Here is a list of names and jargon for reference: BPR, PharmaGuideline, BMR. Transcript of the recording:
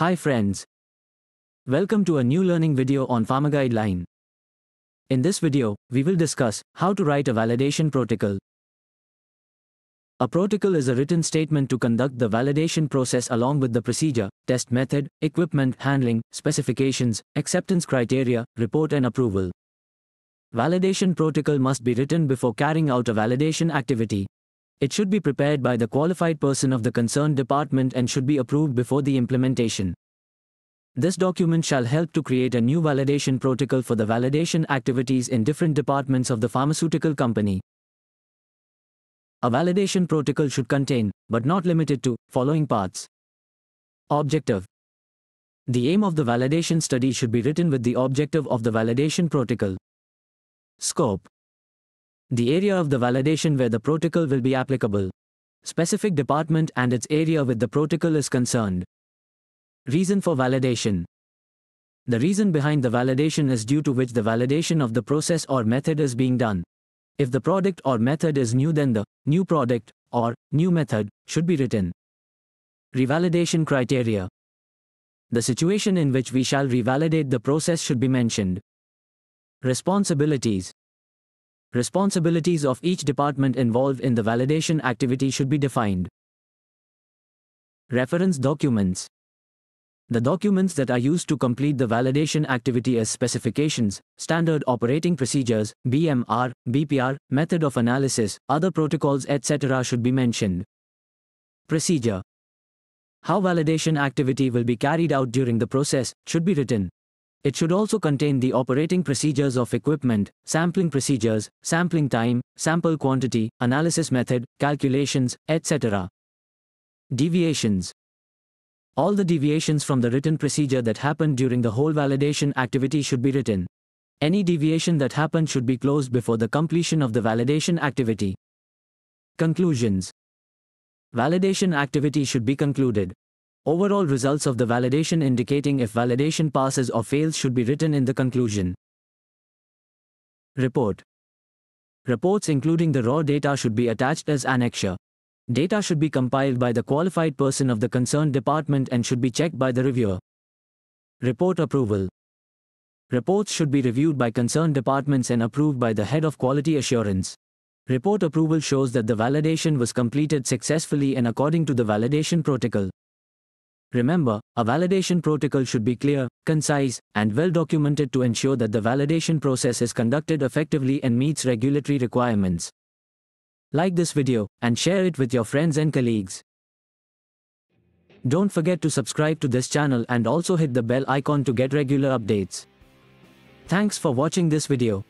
Hi friends. Welcome to a new learning video on PharmaGuideline. In this video, we will discuss how to write a validation protocol. A protocol is a written statement to conduct the validation process along with the procedure, test method, equipment handling, specifications, acceptance criteria, report and approval. Validation protocol must be written before carrying out a validation activity. It should be prepared by the qualified person of the concerned department and should be approved before the implementation. This document shall help to create a new validation protocol for the validation activities in different departments of the pharmaceutical company. A validation protocol should contain, but not limited to, following parts. Objective. The aim of the validation study should be written with the objective of the validation protocol. Scope. The area of the validation where the protocol will be applicable. Specific department and its area with the protocol is concerned. Reason for validation. The reason behind the validation is due to which the validation of the process or method is being done. If the product or method is new, then the new product or new method should be written. Revalidation criteria. The situation in which we shall revalidate the process should be mentioned. Responsibilities. Responsibilities of each department involved in the validation activity should be defined. Reference documents. The documents that are used to complete the validation activity as specifications, standard operating procedures, BMR, BPR, method of analysis, other protocols, etc. should be mentioned. Procedure. How validation activity will be carried out during the process should be written. It should also contain the operating procedures of equipment, sampling procedures, sampling time, sample quantity, analysis method, calculations, etc. Deviations. All the deviations from the written procedure that happened during the whole validation activity should be written. Any deviation that happened should be closed before the completion of the validation activity. Conclusions. Validation activity should be concluded. Overall results of the validation indicating if validation passes or fails should be written in the conclusion. Report. Reports including the raw data should be attached as annexure. Data should be compiled by the qualified person of the concerned department and should be checked by the reviewer. Report approval. Reports should be reviewed by concerned departments and approved by the head of quality assurance. Report approval shows that the validation was completed successfully and according to the validation protocol. Remember, a validation protocol should be clear, concise, and well documented to ensure that the validation process is conducted effectively and meets regulatory requirements. Like this video and share it with your friends and colleagues. Don't forget to subscribe to this channel and also hit the bell icon to get regular updates. Thanks for watching this video.